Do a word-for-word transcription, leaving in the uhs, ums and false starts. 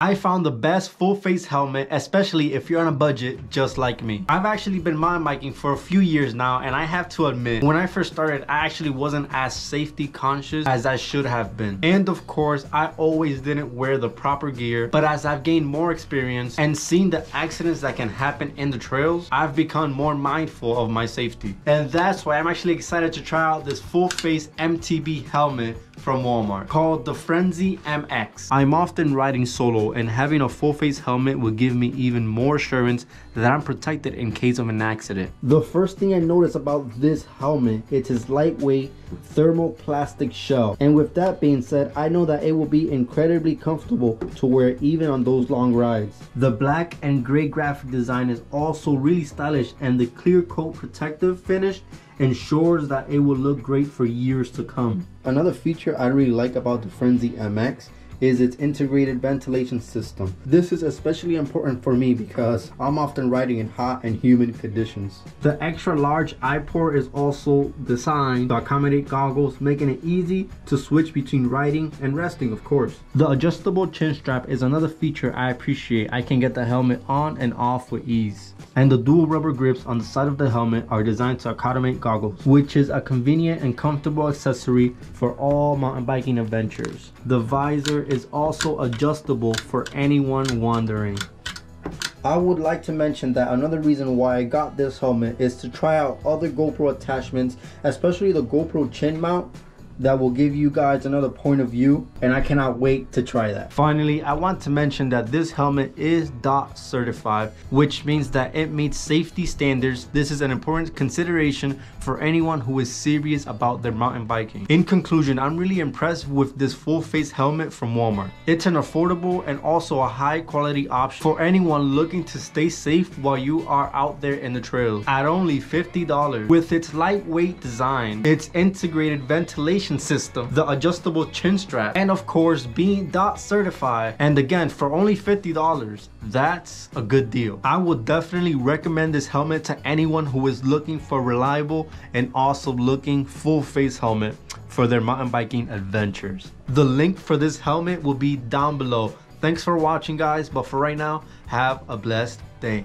I found the best full face helmet, especially if you're on a budget just like me. I've actually been mountain biking for a few years now, and I have to admit, when I first started, I actually wasn't as safety conscious as I should have been. And of course, I always didn't wear the proper gear, but as I've gained more experience and seen the accidents that can happen in the trails, I've become more mindful of my safety. And that's why I'm actually excited to try out this full face M T B helmet from Walmart called the Frenzy M X. I'm often riding solo, and having a full face helmet will give me even more assurance that I'm protected in case of an accident. The first thing I noticed about this helmet, it's its lightweight thermoplastic shell. And with that being said, I know that it will be incredibly comfortable to wear even on those long rides. The black and gray graphic design is also really stylish, and the clear coat protective finish ensures that it will look great for years to come. Another feature I really like about the Frenzy M X is its integrated ventilation system. This is especially important for me because I'm often riding in hot and humid conditions. The extra large eye port is also designed to accommodate goggles, making it easy to switch between riding and resting, of course. The adjustable chin strap is another feature I appreciate. I can get the helmet on and off with ease. And the dual rubber grips on the side of the helmet are designed to accommodate goggles, which is a convenient and comfortable accessory for all mountain biking adventures. The visor is also adjustable for anyone wondering. I would like to mention that another reason why I got this helmet is to try out other GoPro attachments, especially the GoPro chin mount, that will give you guys another point of view, and I cannot wait to try that. Finally, I want to mention that this helmet is D O T certified, which means that it meets safety standards. This is an important consideration for anyone who is serious about their mountain biking. In conclusion, I'm really impressed with this full face helmet from Walmart. It's an affordable and also a high quality option for anyone looking to stay safe while you are out there in the trails at only fifty dollars. With its lightweight design, its integrated ventilation system, the adjustable chin strap, and of course being D O T certified, and again for only fifty dollars, that's a good deal. I would definitely recommend this helmet to anyone who is looking for reliable and also looking full face helmet for their mountain biking adventures. The link for this helmet will be down below. Thanks for watching guys, but for right now, have a blessed day.